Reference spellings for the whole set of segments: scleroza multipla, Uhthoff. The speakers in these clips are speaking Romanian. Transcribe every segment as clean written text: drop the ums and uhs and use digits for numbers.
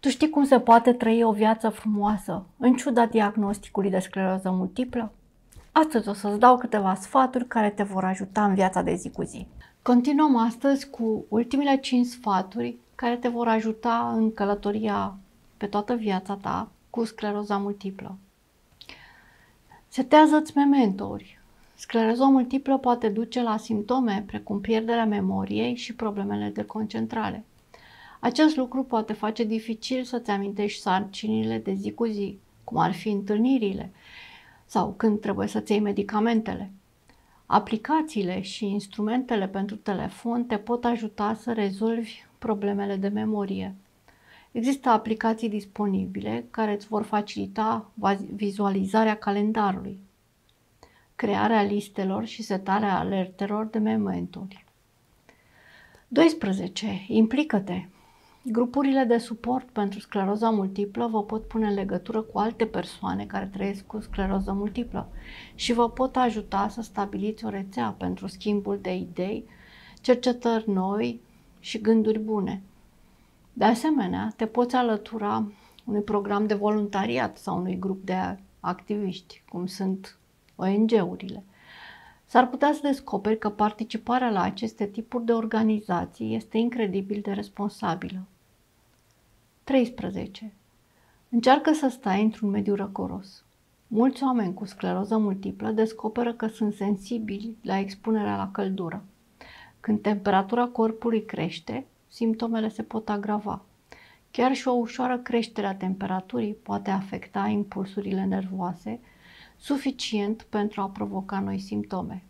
Tu știi cum se poate trăi o viață frumoasă, în ciuda diagnosticului de scleroză multiplă? Astăzi o să-ți dau câteva sfaturi care te vor ajuta în viața de zi cu zi. Continuăm astăzi cu ultimele 5 sfaturi care te vor ajuta în călătoria pe toată viața ta cu scleroza multiplă. Setează-ți mementouri. Scleroza multiplă poate duce la simptome precum pierderea memoriei și problemele de concentrare. Acest lucru poate face dificil să-ți amintești sarcinile de zi cu zi, cum ar fi întâlnirile sau când trebuie să-ți iei medicamentele. Aplicațiile și instrumentele pentru telefon te pot ajuta să rezolvi problemele de memorie. Există aplicații disponibile care îți vor facilita vizualizarea calendarului, crearea listelor și setarea alertelor de mementori. 12. Implică-te! Grupurile de suport pentru scleroza multiplă vă pot pune în legătură cu alte persoane care trăiesc cu scleroză multiplă și vă pot ajuta să stabiliți o rețea pentru schimbul de idei, cercetări noi și gânduri bune. De asemenea, te poți alătura unui program de voluntariat sau unui grup de activiști, cum sunt ONG-urile. S-ar putea să descoperi că participarea la aceste tipuri de organizații este incredibil de responsabilă. 13. Încearcă să stai într-un mediu răcoros. Mulți oameni cu scleroză multiplă descoperă că sunt sensibili la expunerea la căldură. Când temperatura corpului crește, simptomele se pot agrava. Chiar și o ușoară creștere a temperaturii poate afecta impulsurile nervoase, suficient pentru a provoca noi simptome.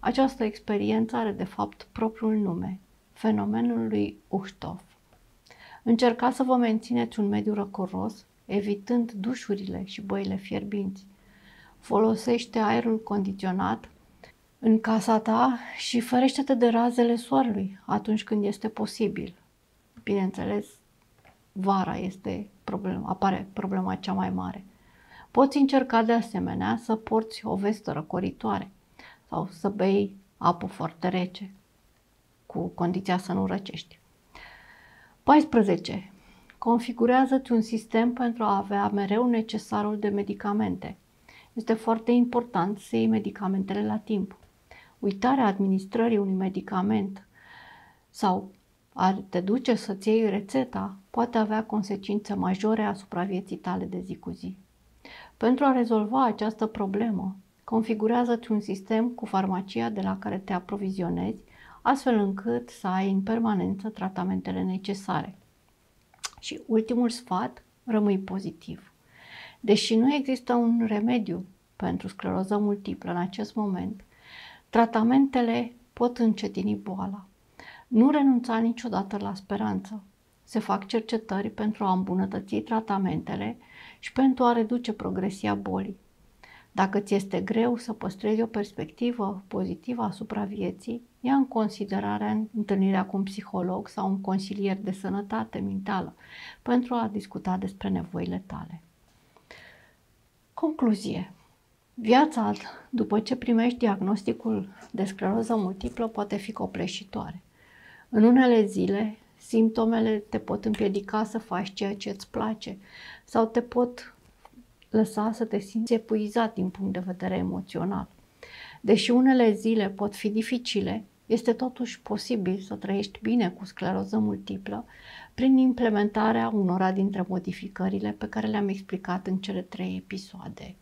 Această experiență are de fapt propriul nume, fenomenul lui Uhthoff. Încercați să vă mențineți un mediu răcoros, evitând dușurile și băile fierbinți. Folosește aerul condiționat în casa ta și ferește-te de razele soarelui atunci când este posibil. Bineînțeles, vara este apare problema cea mai mare. Poți încerca de asemenea să porți o vestă răcoritoare sau să bei apă foarte rece, cu condiția să nu răcești. 14. Configurează-ți un sistem pentru a avea mereu necesarul de medicamente. Este foarte important să iei medicamentele la timp. Uitarea administrării unui medicament sau a te duce să-ți iei rețeta poate avea consecințe majore asupra vieții tale de zi cu zi. Pentru a rezolva această problemă, configurează-ți un sistem cu farmacia de la care te aprovizionezi, astfel încât să ai în permanență tratamentele necesare. Și ultimul sfat, rămâi pozitiv. Deși nu există un remediu pentru scleroză multiplă în acest moment, tratamentele pot încetini boala. Nu renunța niciodată la speranță. Se fac cercetări pentru a îmbunătăți tratamentele și pentru a reduce progresia bolii. Dacă ți este greu să păstrezi o perspectivă pozitivă asupra vieții, ia în considerare întâlnirea cu un psiholog sau un consilier de sănătate mentală pentru a discuta despre nevoile tale. Concluzie. Viața, după ce primești diagnosticul de scleroză multiplă, poate fi copleșitoare. În unele zile, simptomele te pot împiedica să faci ceea ce îți place sau te pot lăsa să te simți epuizat din punct de vedere emoțional. Deși unele zile pot fi dificile, este totuși posibil să trăiești bine cu scleroză multiplă prin implementarea unora dintre modificările pe care le-am explicat în cele 3 episoade.